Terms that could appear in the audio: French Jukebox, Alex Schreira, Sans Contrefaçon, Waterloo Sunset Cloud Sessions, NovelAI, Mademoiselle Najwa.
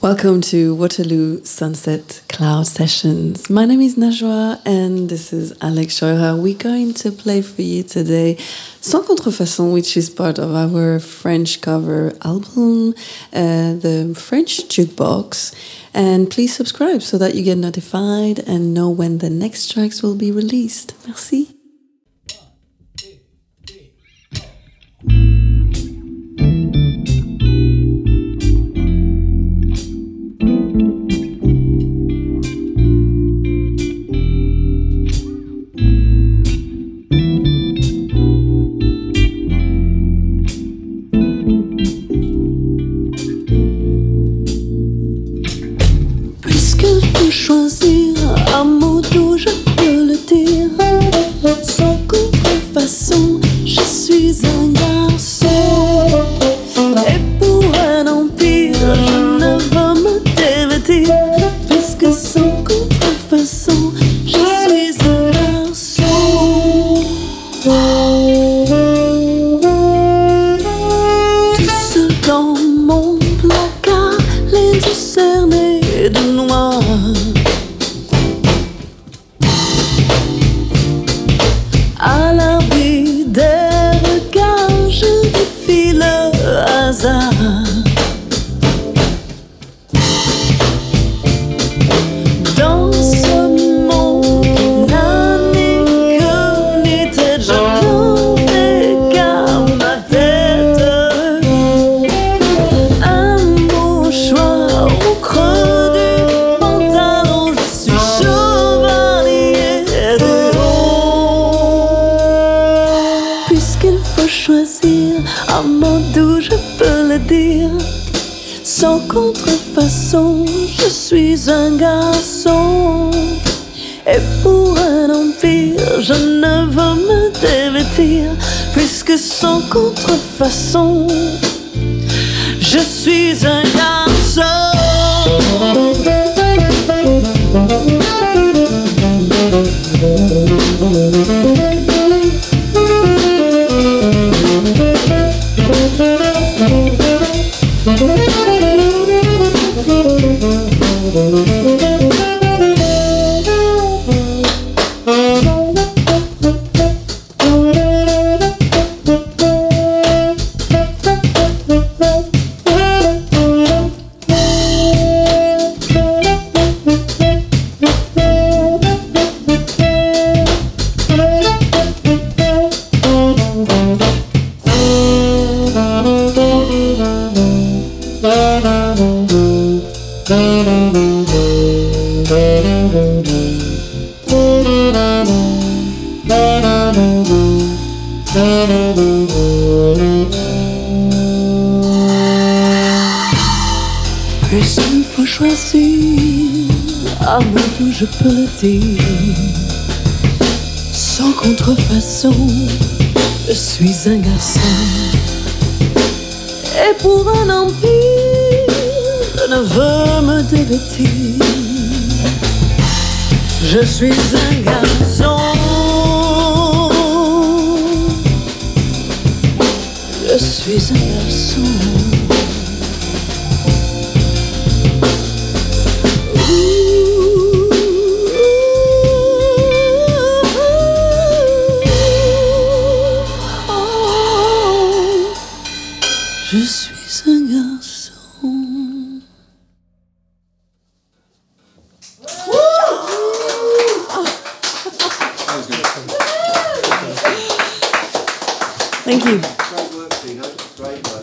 Welcome to Waterloo Sunset Cloud Sessions. My name is Najwa and this is Alex Schreira. We're going to play for you today Sans Contrefaçon, which is part of our French cover album, the French Jukebox. And please subscribe so that you get notified and know when the next tracks will be released. Merci. Choisir un mot doux, je peux le dire. Sans contrefaçon, je suis un garçon. Et pour un empire, je ne veux me dévêtir. Puisque sans contrefaçon, je suis un garçon. Tout seul dans mon placard, les yeux cernés de noir. À l'abri des regards, je défie le hasard. Dans ce monde qui n'a ni queue ni tête, je n'en fais qu'à ma tête. Un mouchoir au creux du pantalon, je suis chevalier de haut. Puisqu'il faut choisir un mot doux, je peux le dire. Sans contrefaçon, je suis un garçon. Et pour un empire, je ne veux me dévêtir. Puisque sans contrefaçon, je suis un garçon. Puisqu'il faut choisir, à moi tout je peux le dire. Sans contrefaçon, je suis un garçon. Et pour un empire, je ne veux me dévêtir. Je suis un garçon. Je suis un garçon. Je suis un garçon. Thank you. Great work, Dino. Great work.